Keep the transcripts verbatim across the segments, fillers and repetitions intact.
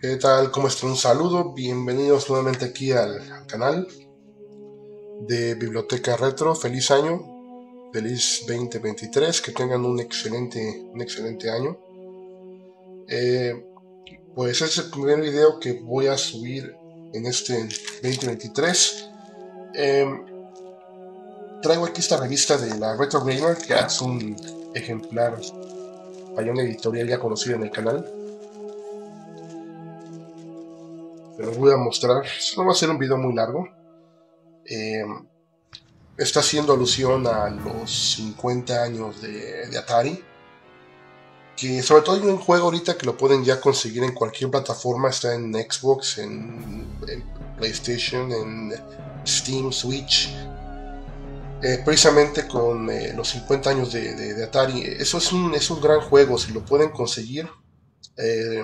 ¿Qué tal? ¿Cómo están? Un saludo, bienvenidos nuevamente aquí al, al canal de Biblioteca Retro. Feliz año, feliz veinte veintitrés, que tengan un excelente, un excelente año. Eh, pues es el primer video que voy a subir en este veinte veintitrés. Eh, traigo aquí esta revista de la Retro Gamer, que es un ejemplar para una editorial ya conocida en el canal. Les voy a mostrar, no va a ser un video muy largo. Eh, está haciendo alusión a los cincuenta años de, de Atari, que sobre todo hay un juego ahorita que lo pueden ya conseguir en cualquier plataforma. Está en Xbox, en, en PlayStation, en Steam, Switch, eh, precisamente con eh, los cincuenta años de, de, de Atari. Eso es un, es un gran juego, si lo pueden conseguir. Eh,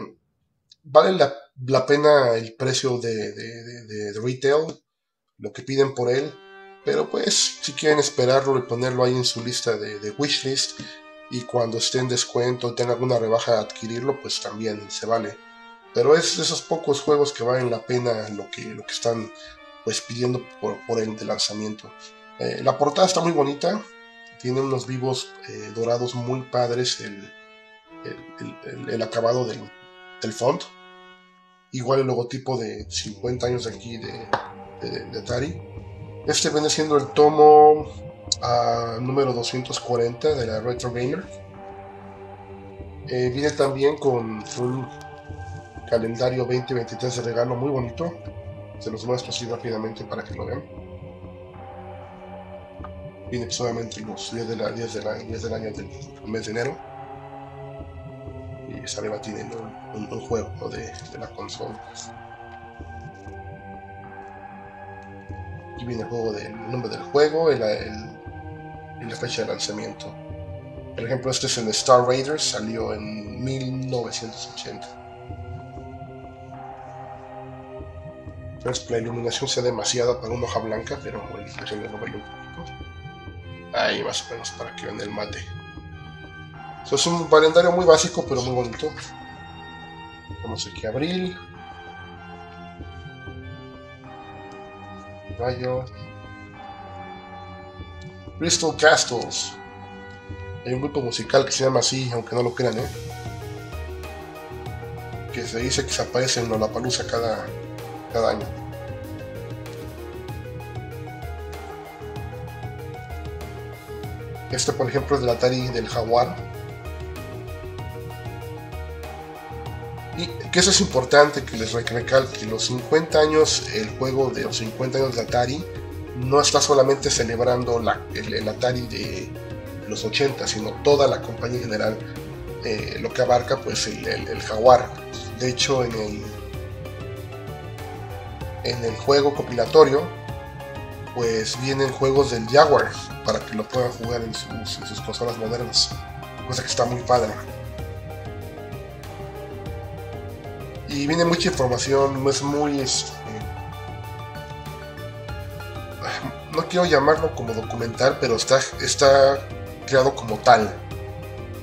vale la pena la pena el precio de, de, de, de retail, lo que piden por él, pero pues si quieren esperarlo y ponerlo ahí en su lista de, de wishlist, y cuando esté en descuento o tenga alguna rebaja adquirirlo, pues también se vale. Pero es de esos pocos juegos que valen la pena lo que, lo que están pues pidiendo por, por el de lanzamiento. Eh, la portada está muy bonita, tiene unos vivos eh, dorados muy padres, el, el, el, el acabado del, del font. Igual el logotipo de cincuenta años de aquí de, de, de Atari. Este viene siendo el tomo uh, número doscientos cuarenta de la Retro Gamer. Eh, viene también con un calendario veinte veintitrés de regalo muy bonito. Se los muestro así rápidamente para que lo vean. Viene solamente los días de la, días de la, días del año del mes de enero. Y arriba tienen un, un, un juego, ¿no? de, de la consola. Aquí viene el, juego de, el nombre del juego y la, el, la fecha de lanzamiento. Por ejemplo, este es el Star Raiders, salió en mil novecientos ochenta. Pues la iluminación sea demasiada para una hoja blanca, pero bueno, yo le robaré un poquito. Ahí más o menos para que vean el mate. So, es un calendario muy básico, pero muy bonito. Vamos aquí a abril, mayo. Crystal Castles. Hay un grupo musical que se llama así, aunque no lo crean, ¿eh? Que se dice que se aparece en Lollapalooza cada, cada año. Este, por ejemplo, es del Atari del Jaguar. Y que eso es importante que les recalque, los cincuenta años, el juego de los cincuenta años de Atari no está solamente celebrando la, el, el Atari de los ochenta, sino toda la compañía en general, eh, lo que abarca pues el, el, el Jaguar. De hecho, en el, en el juego compilatorio pues vienen juegos del Jaguar para que lo puedan jugar en sus, en sus consolas modernas, cosa que está muy padre. Y viene mucha información, es muy... Este, no quiero llamarlo como documental, pero está, está creado como tal.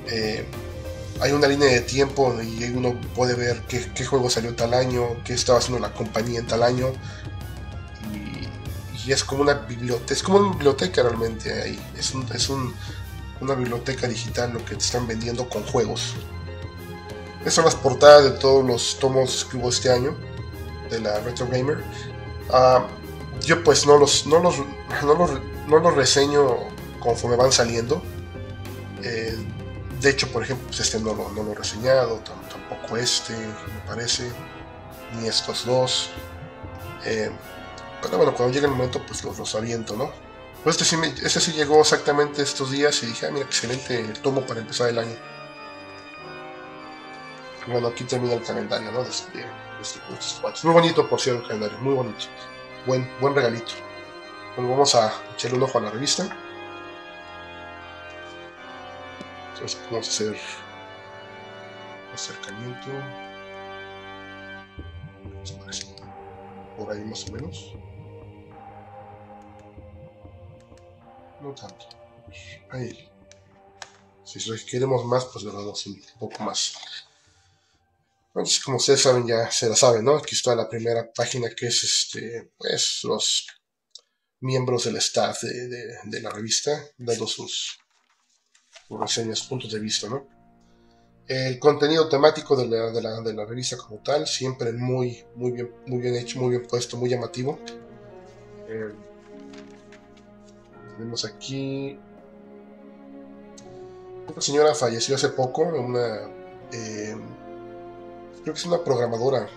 Eh, hay una línea de tiempo y uno puede ver qué, qué juego salió tal año, qué estaba haciendo la compañía en tal año. Y, y es como una biblioteca, es como una biblioteca realmente ahí. Es, un, es un, una biblioteca digital lo que te están vendiendo con juegos. Estas son las portadas de todos los tomos que hubo este año de la Retro Gamer. Uh, yo pues no los, no, los, no, los, no los reseño conforme van saliendo. Eh, de hecho, por ejemplo, pues este no lo, no lo he reseñado, tampoco este, me parece, ni estos dos. Eh, pero bueno, cuando llegue el momento pues los, los aviento, ¿no? Pues este sí, me, este sí llegó exactamente estos días y dije, ah, mira, excelente el tomo para empezar el año. Bueno, aquí termina el calendario, ¿no? Desde, desde, desde, muy bonito, por cierto, el calendario, muy bonito. Buen, buen regalito. Bueno, vamos a echarle un ojo a la revista. Entonces vamos a hacer acercamiento. ¿Qué les parece? Por ahí más o menos. No tanto. Ahí. Si queremos más, pues le damos un poco más. Pues como ustedes saben, ya se la saben, ¿no? Aquí está la primera página, que es este, pues, los miembros del staff de, de, de la revista, dando sus, sus reseñas, puntos de vista, ¿no? El contenido temático de la, de la, de la revista como tal, siempre muy, muy, bien, muy bien hecho, muy bien puesto, muy llamativo. Eh, tenemos aquí... Una señora falleció hace poco, una... Eh, creo que es una programadora.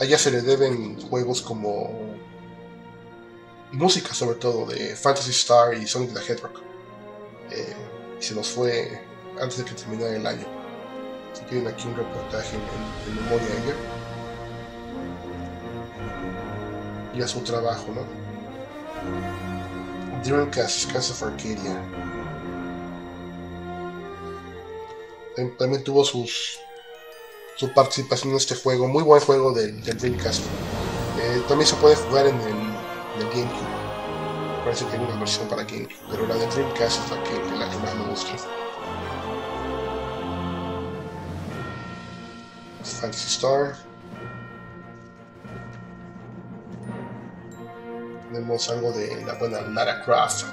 A ella se le deben juegos como música, sobre todo de Phantasy Star y Sonic the Hedgehog. Eh, se nos fue antes de que terminara el año. Así que tienen aquí un reportaje en, en memoria de ella y a su trabajo, ¿no? Dreamcast, Cancer of Arcadia. También, también tuvo sus su participación en este juego, muy buen juego del, del Dreamcast. Eh, también se puede jugar en el, en el Gamecube. Parece que hay una versión para Gamecube, pero la de Dreamcast es la que, la que más me gusta. Phantasy Star. Tenemos algo de la buena Lara Croft.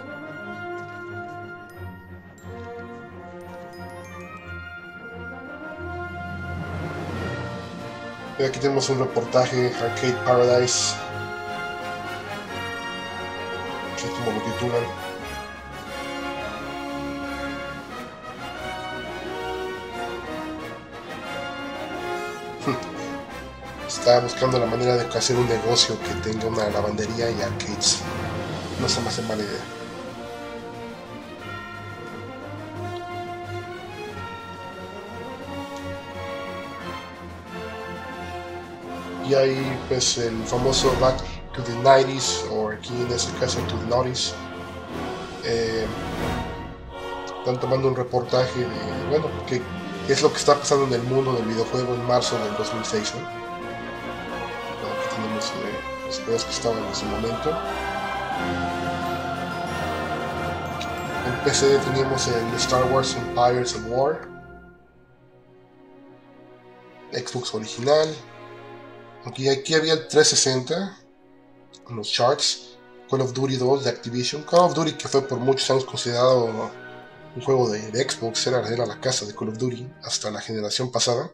Aquí tenemos un reportaje, Arcade Paradise, que es como lo titulan. Estaba buscando la manera de hacer un negocio que tenga una lavandería y arcades. No se me hace mala idea. Y ahí, pues, el famoso Back to the nineties, o aquí en este caso To the Noughties. Eh, están tomando un reportaje de, bueno, que, que es lo que está pasando en el mundo del videojuego en marzo del dos mil seis, ¿no? Aquí tenemos eh, los juegos que estaban en ese momento. En P C teníamos el Star Wars: Empires of War, Xbox original. Aquí, aquí había el trescientos sesenta, los charts, Call of Duty dos de Activision. Call of Duty, que fue por muchos años considerado un juego de, de Xbox, era, era la casa de Call of Duty hasta la generación pasada.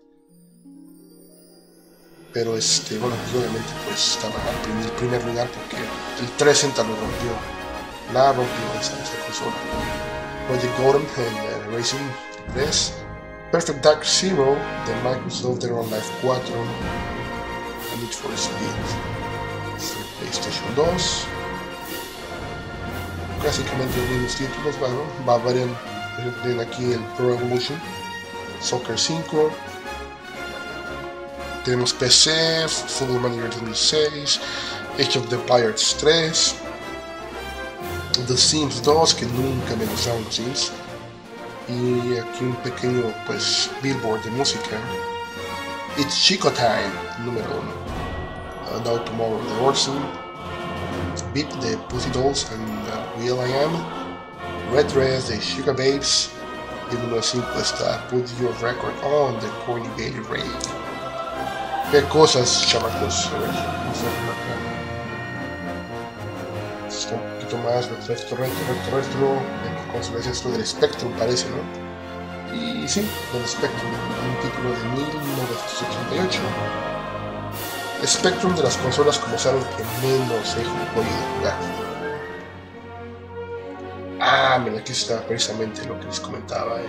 Pero este, bueno, aquí obviamente pues estaba en el primer lugar porque el trescientos sesenta lo rompió, la rompió esa, esa consola. Project Gordon, el uh, Racing tres, Perfect Dark Zero de Microsoft, Dead or Alive cuatro, Need for Speed, PlayStation dos, básicamente los mismos títulos, bueno, va a variar aquí el Pro Evolution Soccer cinco, tenemos P C, Football Manager dos mil seis, Age of the Pirates tres, The Sims dos, que nunca me gustaron los Sims, y aquí un pequeño pues billboard de música. It's Chico Time, número uno. Now Tomorrow de Orson, Beat de Pussy Dolls and uh, Real I Am, Red Dress de Sugar Babes, y el número cinco está Put Your Record On de Corny Bailey Ray. ¿Qué cosas, chamacos? A ver, vamos a ver acá. Está un poquito más retro, retro, retro, retro. Consolencia esto del Spectrum, parece, ¿no? Y sí, del Spectrum, un título de mil novecientos ochenta y ocho. Spectrum de las consolas como saben que menos he podido jugar. Ah, mira, aquí está precisamente lo que les comentaba, el,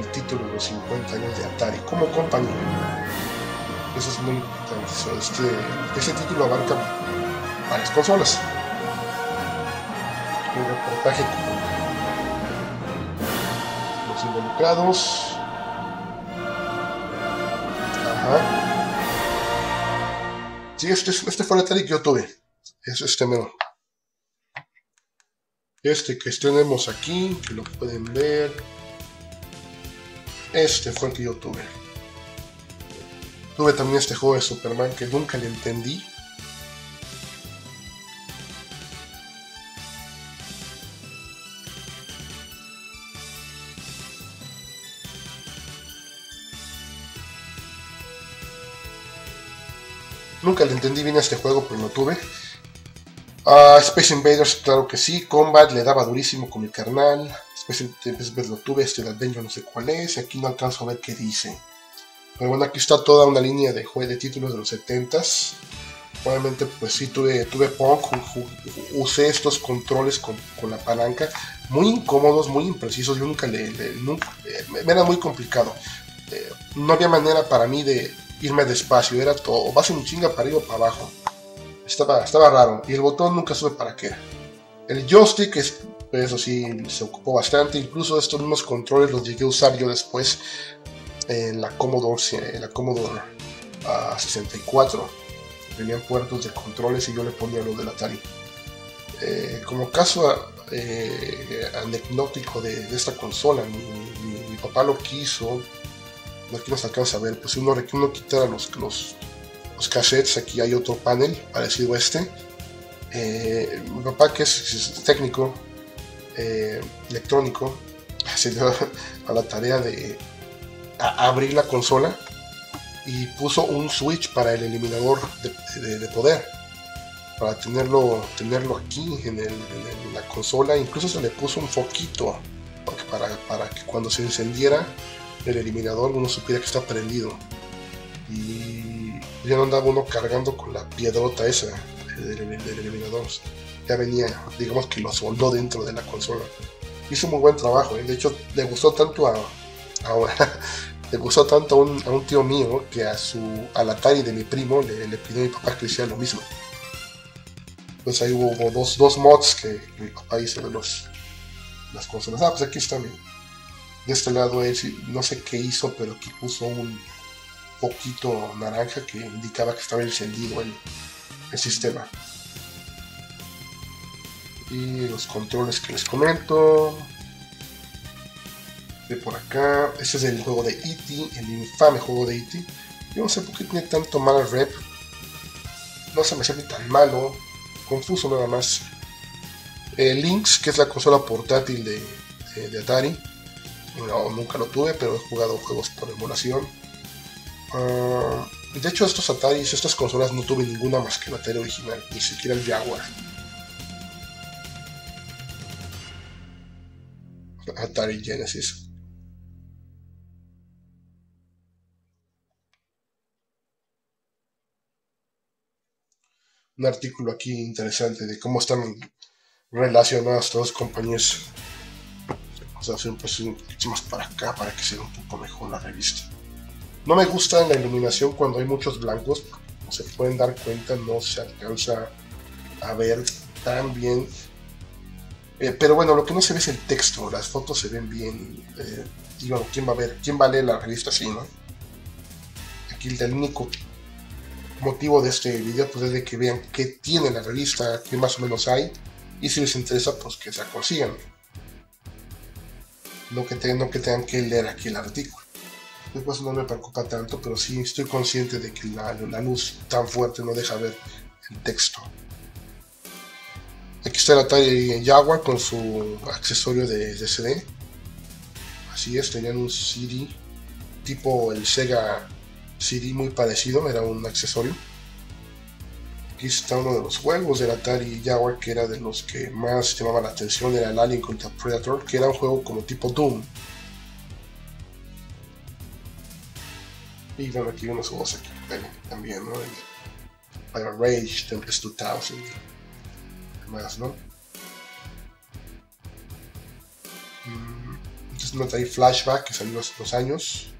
el título de los cincuenta años de Atari como compañía. Eso es muy importante. Este, este título abarca varias consolas. Un reportaje como involucrados. Ajá. Sí, este, este fue el Atari que yo tuve. Es este mero. Este que tenemos aquí, que lo pueden ver. Este fue el que yo tuve. Tuve también este juego de Superman que nunca le entendí. Nunca le entendí bien a este juego, pero lo tuve. Uh, Space Invaders, claro que sí. Combat, le daba durísimo con mi carnal. Space Invaders lo tuve, este Adventure no sé cuál es. Aquí no alcanzo a ver qué dice. Pero bueno, aquí está toda una línea de juegos de títulos de los setentas. Obviamente, pues sí, tuve, tuve Pong, usé estos controles con, con la palanca, muy incómodos, muy imprecisos, yo nunca le... le nunca, eh, me era muy complicado, eh, no había manera para mí de irme despacio, era todo, vas en chinga para ir o para abajo, estaba, estaba raro, y el botón nunca supe para qué. El joystick, es, pues, eso sí, se ocupó bastante, incluso estos mismos controles los llegué a usar yo después en la Commodore, en la Commodore uh, sesenta y cuatro. Tenían puertos de controles y yo le ponía lo del Atari. Eh, como caso eh, anecdótico de, de esta consola, mi, mi, mi papá lo quiso, aquí no se alcanza a ver, pues uno, uno quitara los, los, los cassettes, aquí hay otro panel parecido a este. Eh, mi papá, que es, es técnico, eh, electrónico, se dio a la tarea de a, abrir la consola. Y puso un switch para el eliminador de, de, de poder, para tenerlo, tenerlo aquí en, el, en, el, en la consola. Incluso se le puso un foquito para, para que cuando se encendiera el eliminador uno supiera que está prendido. Y ya no andaba uno cargando con la piedrota esa del, del eliminador. Ya venía, digamos que lo soldó dentro de la consola. Hizo muy buen trabajo, ¿eh? De hecho le gustó tanto a... ahora le gustó tanto a un, a un tío mío que a su al Atari de mi primo le, le pidió a mi papá que hiciera lo mismo. Pues ahí hubo dos, dos mods que mi papá hizo de los, las consolas. Ah, pues aquí está mi, de este lado él, no sé qué hizo, pero aquí puso un poquito naranja que indicaba que estaba encendido el, el sistema. Y los controles que les comento. De por acá, este es el juego de E T, el infame juego de E T. Yo no sé por qué tiene tanto mala rep. No se me hace tan malo, confuso nada más. Eh, Lynx, que es la consola portátil de, de, de Atari. No, nunca lo tuve, pero he jugado juegos por emulación. Uh, de hecho, estos Ataris, estas consolas no tuve ninguna más que la Atari original, ni siquiera el Jaguar. Atari Genesis. Un artículo aquí interesante de cómo están relacionadas todas las compañías. Vamos a hacer un poquito más para acá para que sea un poco mejor la revista. No me gusta la iluminación cuando hay muchos blancos, porque como se pueden dar cuenta no se alcanza a ver tan bien. Eh, pero bueno, lo que no se ve es el texto, las fotos se ven bien. Eh, y bueno, ¿quién va a ver? ¿Quién va a leer la revista así, no? Aquí el del único motivo de este video pues es de que vean qué tiene la revista, qué más o menos hay, y si les interesa pues que se la consigan, no que, te, no que tengan que leer aquí el artículo. Después no me preocupa tanto, pero sí estoy consciente de que la, la luz tan fuerte no deja ver el texto. Aquí está el Atari Jaguar con su accesorio de, de C D, así es, tenían un C D tipo el Sega C D muy parecido, era un accesorio. Aquí está uno de los juegos del Atari Jaguar que era de los que más llamaba la atención, era el Alien contra Predator, que era un juego como tipo Doom. Y bueno, aquí unos juegos aquí también, ¿no? Para Rage, Tempest dos mil, demás, ¿no? Este es un Atari Flashback que salió hace unos años.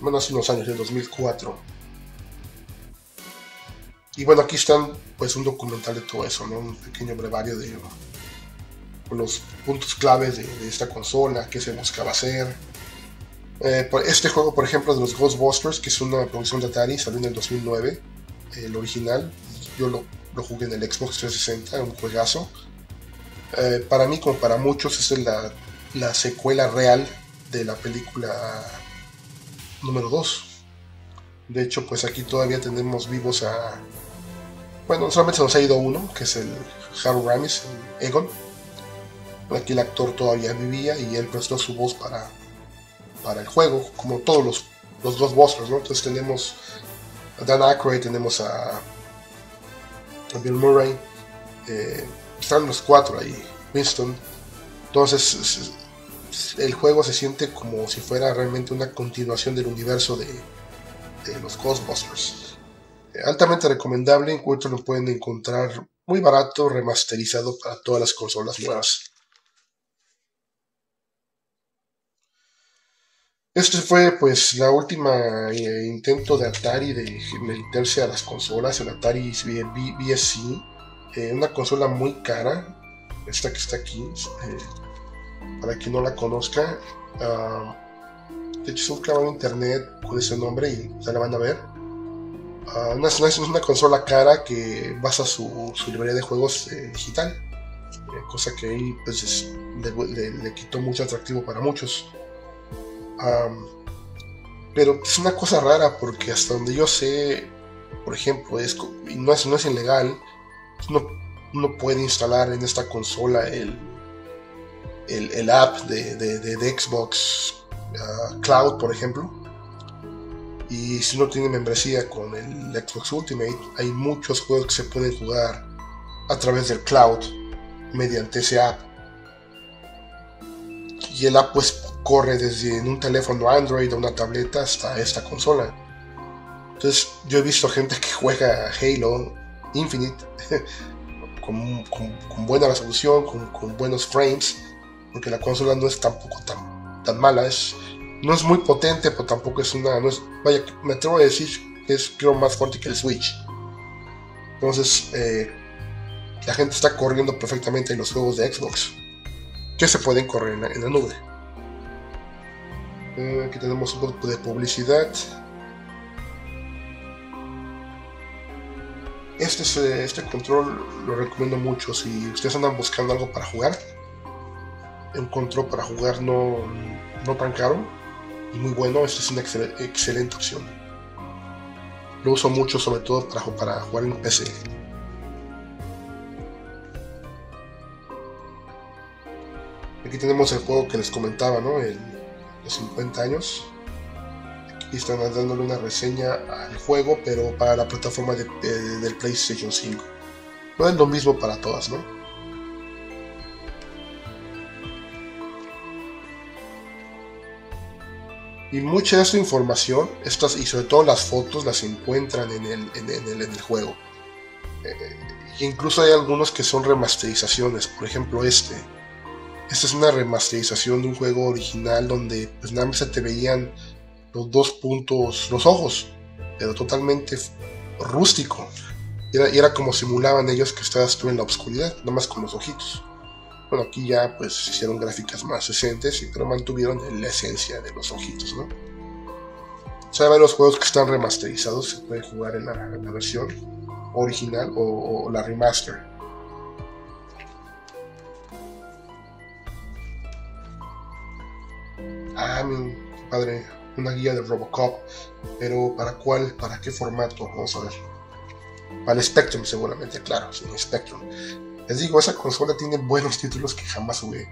Bueno, hace unos años, en dos mil cuatro. Y bueno, aquí están pues un documental de todo eso, ¿no? Un pequeño brevario de los puntos claves de, de esta consola, qué se buscaba hacer. Eh, este juego, por ejemplo, de los Ghostbusters, que es una producción de Atari, salió en el dos mil nueve, eh, el original. Yo lo, lo jugué en el Xbox trescientos sesenta, un juegazo. Eh, para mí, como para muchos, es la, la secuela real de la película número dos. De hecho, pues aquí todavía tenemos vivos a... Bueno, solamente se nos ha ido uno, que es el Harold Ramis, el Egon. Aquí el actor todavía vivía y él prestó su voz para, para el juego, como todos los, los dos bosses, ¿no? Entonces tenemos a Dan Aykroyd, tenemos a con Bill Murray, eh, están los cuatro ahí, Winston. Entonces el juego se siente como si fuera realmente una continuación del universo de, de los Ghostbusters. Eh, altamente recomendable, en cuanto lo pueden encontrar muy barato, remasterizado para todas las consolas nuevas. Este fue pues la última eh, intento de Atari de meterse a las consolas, el Atari V S C, eh, una consola muy cara, esta que está aquí, eh, para quien no la conozca. Uh, de hecho es un clavado en internet con ese nombre y ya la van a ver. Uh, no es, no es una consola cara que basa su, su librería de juegos eh, digital, eh, cosa que ahí pues, es, le, le, le quitó mucho atractivo para muchos. Um, pero es una cosa rara porque hasta donde yo sé, por ejemplo, es, no, es, no es ilegal, no, no puede instalar en esta consola el, el, el app de, de, de, de Xbox uh, Cloud, por ejemplo, y si no tiene membresía con el Xbox Ultimate, hay muchos juegos que se pueden jugar a través del Cloud mediante ese app, y el app pues corre desde un teléfono Android a una tableta hasta esta consola. Entonces yo he visto gente que juega Halo Infinite con, con, con buena resolución, con, con buenos frames, porque la consola no es tampoco tan, tan mala, es, no es muy potente, pero tampoco es una, no es, vaya, me atrevo a decir que es creo más fuerte que el Switch. Entonces eh, la gente está corriendo perfectamente en los juegos de Xbox que se pueden correr en la, en la nube. Aquí tenemos un poco de publicidad. Este, es, este control lo recomiendo mucho. Si ustedes andan buscando algo para jugar, un control para jugar no, no tan caro y muy bueno, esta es una excel, excelente opción. Lo uso mucho, sobre todo para, para jugar en P C. Aquí tenemos el juego que les comentaba, ¿no? El cincuenta años. Aquí están dándole una reseña al juego, pero para la plataforma de, de, del PlayStation cinco. No es lo mismo para todas, ¿no? Y mucha de esta información, estas y sobre todo las fotos, las encuentran en el, en, en el, en el juego. Eh, incluso hay algunos que son remasterizaciones, por ejemplo este. Esta es una remasterización de un juego original donde pues nada más se te veían los dos puntos, los ojos, pero totalmente rústico. Era, era como simulaban ellos que estabas tú en la oscuridad, nada más con los ojitos. Bueno, aquí ya pues hicieron gráficas más decentes, pero mantuvieron la esencia de los ojitos, ¿no? O sea, los juegos que están remasterizados se pueden jugar en la, en la versión original o, o la remaster. Ah, mi padre, una guía de Robocop, pero ¿para cuál? ¿Para qué formato? Vamos a ver. Para el Spectrum seguramente, claro, sí, Spectrum. Les digo, esa consola tiene buenos títulos que jamás jugué.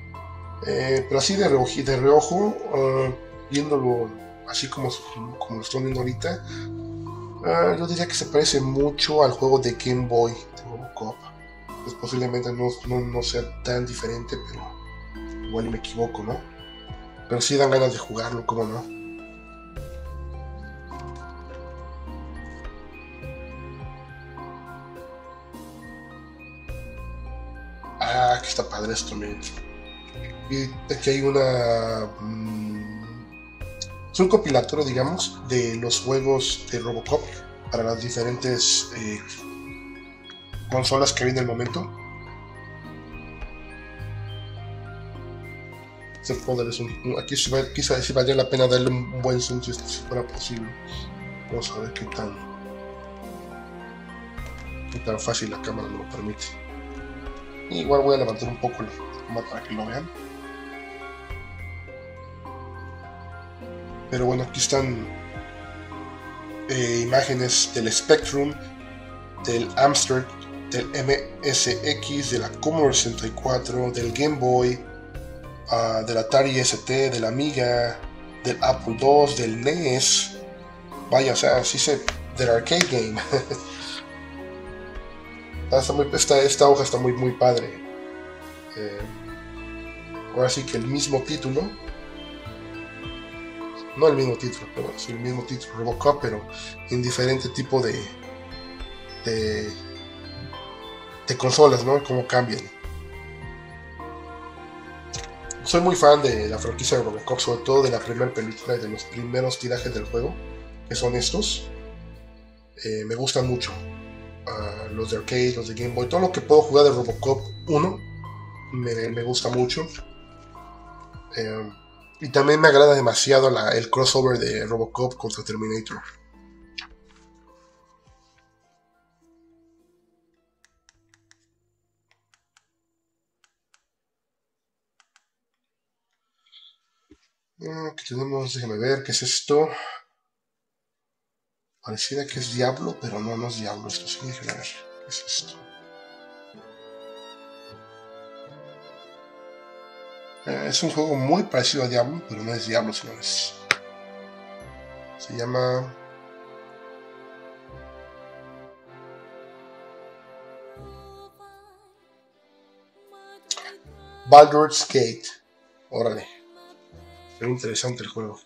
Eh, pero así de reojo, de reojo uh, viéndolo así como, como lo estoy viendo ahorita, uh, yo diría que se parece mucho al juego de Game Boy de Robocop. Pues posiblemente no, no, no sea tan diferente, pero igual me equivoco, ¿no? Pero sí dan ganas de jugarlo, ¿cómo no? Ah, que está padre esto, miren. Y aquí hay una... Mmm, es un compilatorio, digamos, de los juegos de Robocop para las diferentes eh, consolas que viene en el momento. Aquí sí si valía la pena darle un buen zoom si fuera posible. Vamos a ver qué tan qué tan fácil la cámara me lo permite. Y igual voy a levantar un poco la cámara para que lo vean. Pero bueno, aquí están eh, imágenes del Spectrum, del Amstrad, del M S X, de la Commodore sesenta y cuatro, del Game Boy, Uh, del Atari S T, de la Amiga, del Apple dos, del N E S, vaya, o sea, así se, del arcade game. Ah, está muy, está, esta hoja está muy, muy padre. Eh, ahora sí que el mismo título. No el mismo título, pero bueno, sí, el mismo título, Robocop, pero en diferente tipo de, de, de consolas, ¿no? Cómo cambian. Soy muy fan de la franquicia de Robocop, sobre todo de la primera película y de los primeros tirajes del juego, que son estos. Eh, me gustan mucho. Uh, los de arcade, los de Game Boy, todo lo que puedo jugar de Robocop uno me, me gusta mucho. Eh, y también me agrada demasiado la, el crossover de Robocop contra Terminator. Eh, ¿Qué tenemos? Déjame ver, ¿qué es esto? Pareciera que es Diablo, pero no, no es Diablo. Esto sí, déjame ver. ¿Qué es esto? Eh, es un juego muy parecido a Diablo, pero no es Diablo, señores. Se llama... Baldur's Gate. Órale. Es interesante el juego.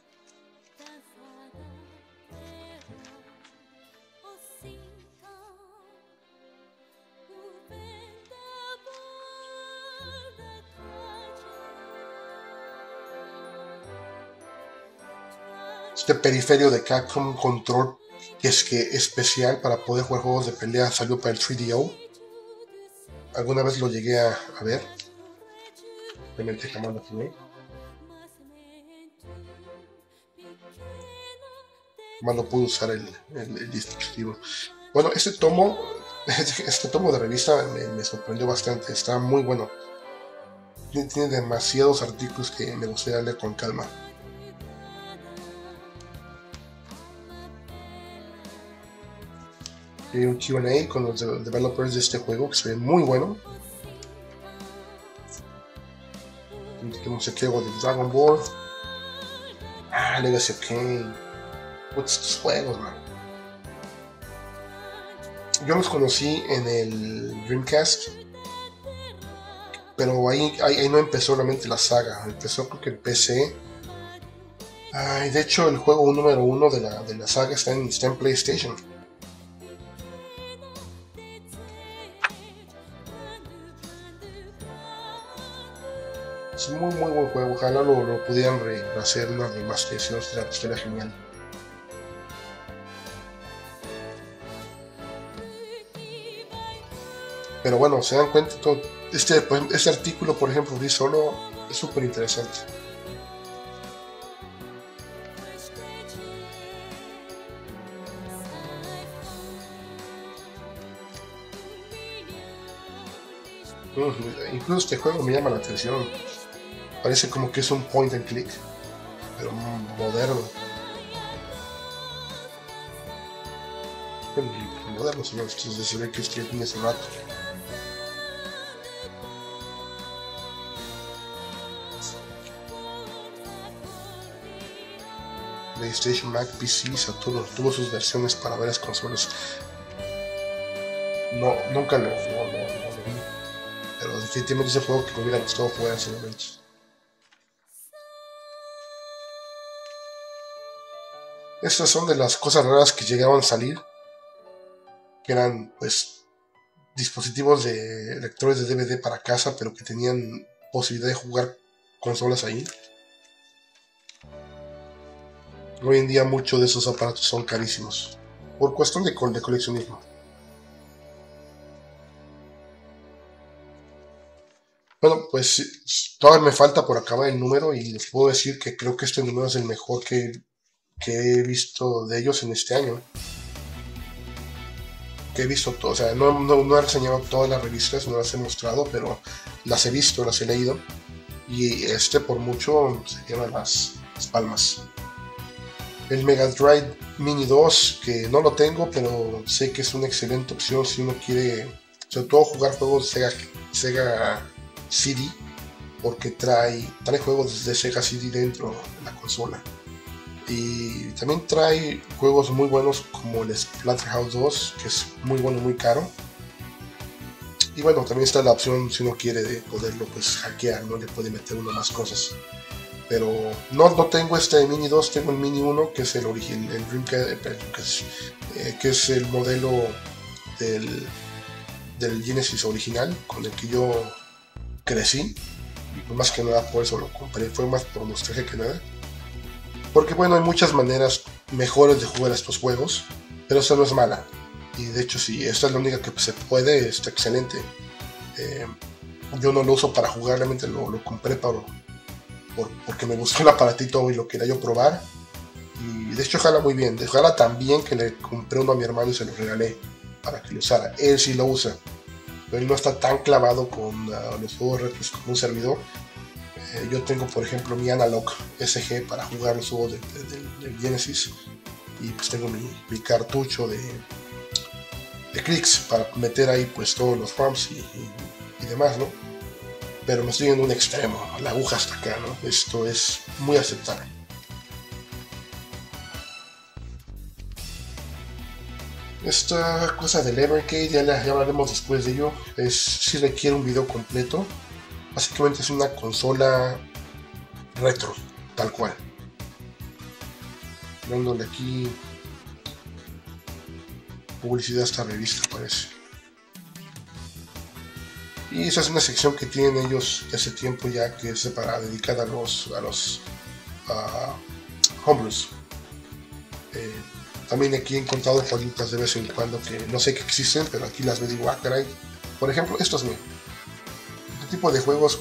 Este periferio de Capcom Control, que es que especial para poder jugar juegos de pelea, salió para el tres D O. Alguna vez lo llegué a, a ver. Realmente jamás lo jugué. Jamás lo pude usar el, el, el dispositivo. Bueno, este tomo, este tomo de revista me, me sorprendió bastante. Está muy bueno. Tiene demasiados artículos que me gustaría leer con calma. Hay un Q and A con los developers de este juego que se ve muy bueno. Tenemos el juego de Dragon Ball. Ah, Legacy of Kain. What's estos juegos, man. Yo los conocí en el Dreamcast, pero ahí, ahí, ahí no empezó realmente la saga. Empezó creo que en P C. Ay, de hecho el juego número uno de la, de la saga está en, está en PlayStation. Es muy muy buen juego, ojalá lo, lo pudieran rehacer una remasterización, sería genial. Pero bueno, se dan cuenta, todo, este, este artículo por ejemplo vi solo, es súper interesante. Mm, incluso este juego me llama la atención. Parece como que es un point and click, pero moderno. Moderno, señor. Entonces se ve que usted tiene ese rato. PlayStation, Mac, P C, Saturno. Tuvo sus versiones para varias consolas. No, nunca lo vi. No, no, no, no. Pero definitivamente ese juego que me hubiera gustado jugar en ese momento. Estas son de las cosas raras que llegaban a salir, que eran pues dispositivos de lectores de D V D para casa, pero que tenían posibilidad de jugar consolas ahí. Hoy en día muchos de esos aparatos son carísimos, por cuestión de, co- de coleccionismo. Bueno, pues todavía me falta por acabar el número y les puedo decir que creo que este número es el mejor que... que he visto de ellos en este año, que he visto todo, o sea, no, no, no he reseñado todas las revistas, no las he mostrado, pero las he visto, las he leído, y este por mucho se lleva las, las palmas. El Mega Drive Mini dos, que no lo tengo, pero sé que es una excelente opción si uno quiere, sobre todo jugar juegos de Sega, Sega C D, porque trae, trae juegos de Sega C D dentro de la consola. Y también trae juegos muy buenos como el Splatterhouse dos, que es muy bueno y muy caro. Y bueno, también está la opción, si uno quiere, de poderlo pues hackear, ¿no? Le puede meter uno más cosas. Pero no, no tengo este Mini dos, tengo el Mini uno, que es el origen, el Dreamcast, que es, eh, que es el modelo del, del Genesis original, con el que yo crecí. Más que nada por eso lo compré, fue más por nostalgia que nada. Porque bueno, hay muchas maneras mejores de jugar estos juegos, pero esa no es mala. Y de hecho si esta es la única que se puede, está excelente. Eh, yo no lo uso para jugar, realmente lo, lo compré para, por, porque me gustó el aparatito y lo quería yo probar. Y de hecho jala muy bien, jala tan bien que le compré uno a mi hermano y se lo regalé para que lo usara. Él sí lo usa, pero él no está tan clavado con uh, los juegos retros como un servidor. Eh, yo tengo por ejemplo mi Analog S G para jugar los juegos del de, de, de Genesis, y pues tengo mi, mi cartucho de, de clics para meter ahí pues todos los ROMs y, y, y demás, ¿no? Pero me estoy yendo a un extremo, la aguja hasta acá, ¿no? Esto es muy aceptable. Esta cosa del Evercade, ya, ya hablaremos después de ello. Es, si requiere un video completo. Básicamente es una consola retro, tal cual. Dándole aquí publicidad a esta revista, parece. Y esa es una sección que tienen ellos de hace tiempo ya, que es para dedicada a los a los uh, homebrews. Eh, también aquí he encontrado joyitas de vez en cuando que no sé que existen, pero aquí las veo y digo, ah, caray. Por ejemplo, estos no. Este tipo de juegos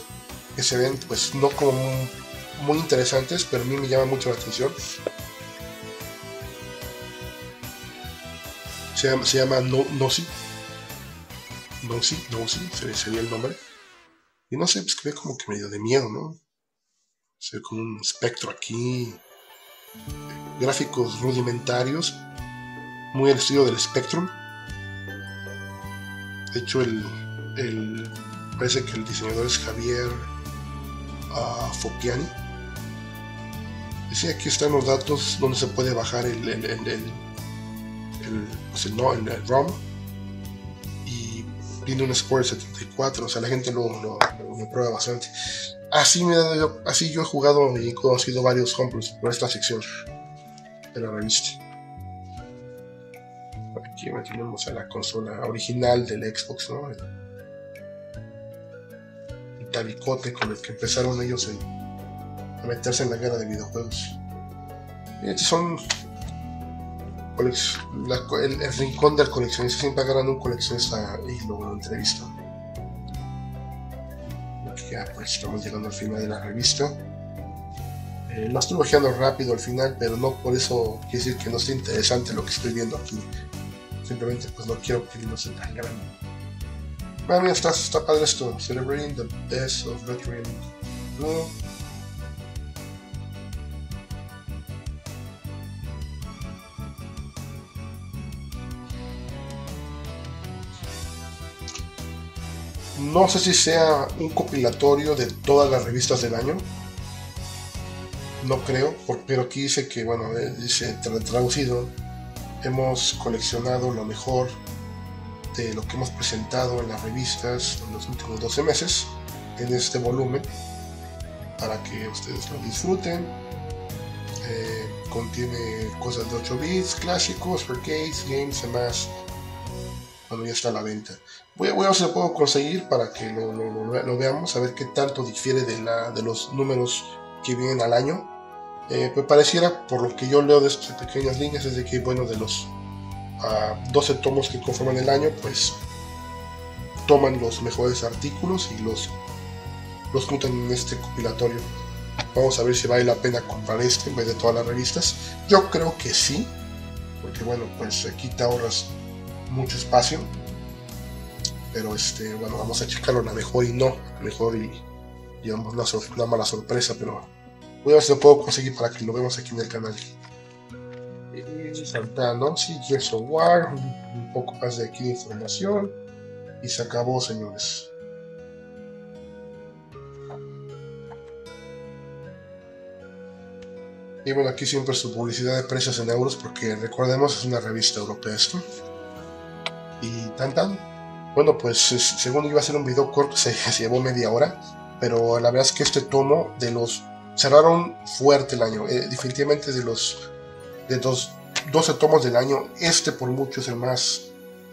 que se ven pues no como muy, muy interesantes, pero a mí me llama mucho la atención. Se llama, se llama no, Nosi. Nosi, Nosi, sería el nombre. Y no sé, pues que ve como que medio de miedo, ¿no? Se ve como un espectro aquí. Gráficos rudimentarios. Muy al estilo del Spectrum. De hecho, el, el parece que el diseñador es Javier uh, Focchiani. Y sí, aquí están los datos donde se puede bajar el... el, el, el El, pues el, no, el, el ROM, y tiene un score de setenta y cuatro, o sea la gente lo, lo, lo, lo prueba bastante. Así me yo, así yo he jugado y he conocido varios compros por esta sección de la revista. Aquí tenemos a la consola original del Xbox, ¿no? El tabicote con el que empezaron ellos a meterse en la guerra de videojuegos. Y estos son La, el, el rincón del coleccionista. Siempre agarran un coleccionista y luego lo entrevistan. Ya pues estamos llegando al final de la revista. Eh, lo estoy hojeando rápido al final, pero no por eso quiere decir que no esté interesante lo que estoy viendo aquí. Simplemente pues no quiero que no se tan grande. Bueno, mira, está, está padre esto. Celebrating the best of veteran. No. No sé si sea un compilatorio de todas las revistas del año. No creo, pero aquí dice que, bueno, dice traducido. Hemos coleccionado lo mejor de lo que hemos presentado en las revistas en los últimos doce meses en este volumen para que ustedes lo disfruten. Eh, contiene cosas de ocho bits, clásicos, arcades, games y demás. Bueno, ya está a la venta. Voy a, voy a ver si lo puedo conseguir para que lo, lo, lo, lo veamos, a ver qué tanto difiere de, la, de los números que vienen al año. Eh, pues pareciera, por lo que yo leo de estas pequeñas líneas, es de que, bueno, de los uh, doce tomos que conforman el año, pues toman los mejores artículos y los, los juntan en este compilatorio. Vamos a ver si vale la pena comprar este en vez de todas las revistas. Yo creo que sí, porque, bueno, pues aquí te ahorras mucho espacio, pero este, bueno, vamos a checarlo. A lo mejor y no, a lo mejor y digamos una, sor una mala sorpresa, pero voy a ver si lo puedo conseguir para que lo veamos aquí en el canal. Y saltando, sí, Gears of War, un poco más de aquí de información y se acabó, señores. Y bueno, aquí siempre su publicidad de precios en euros, porque recordemos es una revista europea esto. Y tan tan. Bueno, pues según iba a ser un video corto, se, se llevó media hora, pero la verdad es que este tomo de los... cerraron fuerte el año, eh, definitivamente de los, de los doce tomos del año, este por mucho es el más,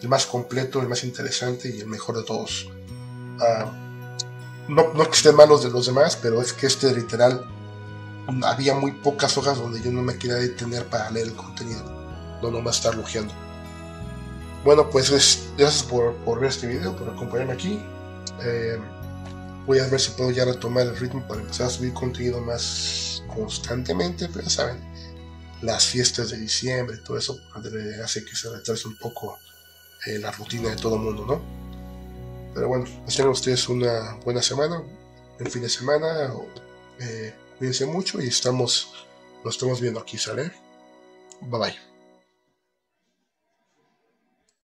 el más completo, el más interesante y el mejor de todos. Uh, no, no que estén malos de los demás, pero es que este literal, había muy pocas hojas donde yo no me quería detener para leer el contenido, no nomás estar lujeando. Bueno, pues es, gracias por, por ver este video, por acompañarme aquí. Eh, Voy a ver si puedo ya retomar el ritmo para empezar a subir contenido más constantemente, pero ya saben, las fiestas de diciembre y todo eso hace que se retrase un poco eh, la rutina de todo el mundo, ¿no? Pero bueno, pues tengan ustedes una buena semana, un fin de semana, eh, cuídense mucho y estamos, nos estamos viendo aquí, ¿sale? Bye bye.